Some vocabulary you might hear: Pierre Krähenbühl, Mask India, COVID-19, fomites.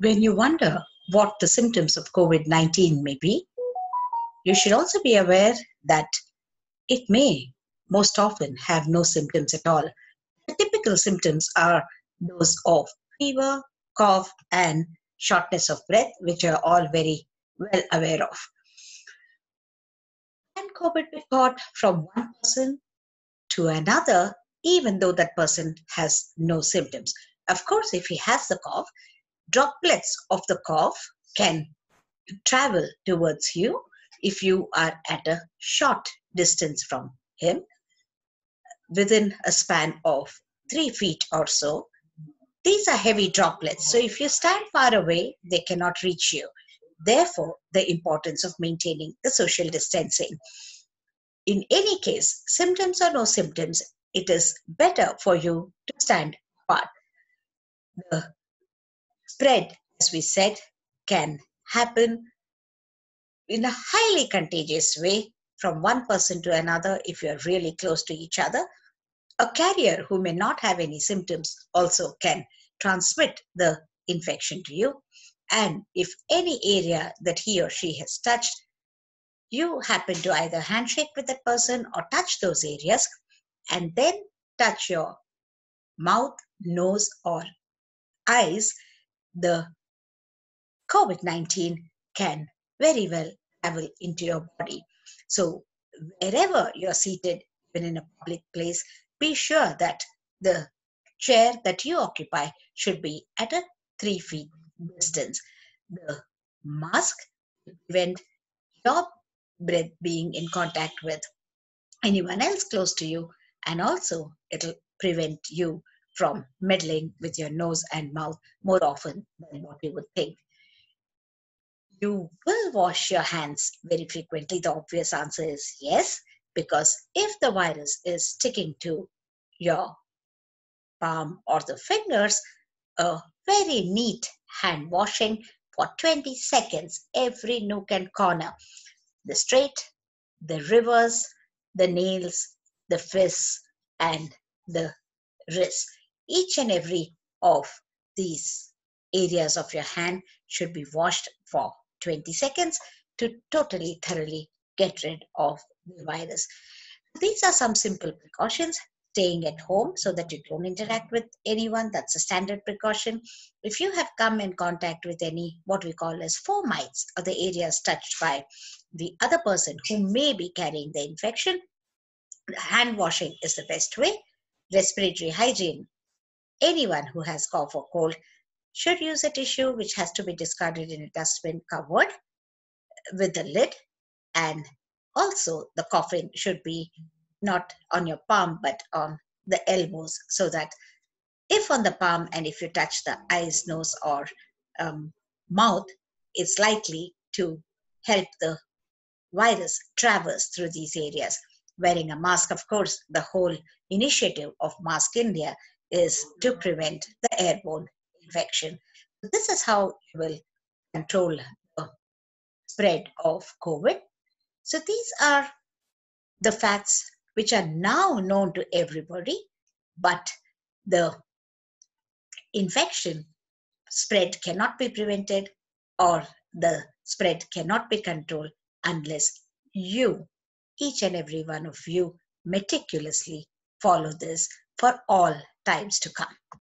When you wonder what the symptoms of COVID-19 may be, you should also be aware that it may most often have no symptoms at all. The typical symptoms are those of fever, cough, and shortness of breath, which are all very well aware of. Can COVID be taught from one person to another, even though that person has no symptoms? Of course, if he has the cough, droplets of the cough can travel towards you if you are at a short distance from him. Within a span of 3 feet or so, these are heavy droplets. So if you stand far away, they cannot reach you. Therefore, the importance of maintaining the social distancing. In any case, symptoms or no symptoms, it is better for you to stand apart. The spread, as we said, can happen in a highly contagious way from one person to another if you're really close to each other. A carrier who may not have any symptoms also can transmit the infection to you. And if any area that he or she has touched, you happen to either handshake with that person or touch those areas, and then touch your mouth, nose, or eyes, the COVID-19 can very well travel into your body. So wherever you're seated, even in a public place, be sure that the chair that you occupy should be at a 3 feet distance. The mask to prevent your breath being in contact with anyone else close to you, and also it'll prevent you from meddling with your nose and mouth more often than what you would think. You will wash your hands very frequently. The obvious answer is yes, because if the virus is sticking to your palm or the fingers, a very neat hand washing for 20 seconds, every nook and corner. The straight, the reverse, the nails, the fists, and the wrists. Each and every of these areas of your hand should be washed for 20 seconds to totally, thoroughly get rid of the virus. These are some simple precautions. Staying at home so that you don't interact with anyone, that's a standard precaution. If you have come in contact with any, what we call as fomites, or the areas touched by the other person who may be carrying the infection, hand washing is the best way. Respiratory hygiene. Anyone who has cough or cold should use a tissue which has to be discarded in a dustbin covered with a lid, and also the coughing should be not on your palm but on the elbows, so that if on the palm and if you touch the eyes, nose, or mouth, it's likely to help the virus traverse through these areas. Wearing a mask, of course, the whole initiative of Mask India is to prevent the airborne infection. This is how you will control the spread of COVID. So these are the facts which are now known to everybody, but the infection spread cannot be prevented, or the spread cannot be controlled, unless you, each and every one of you, meticulously follow this for all times to come.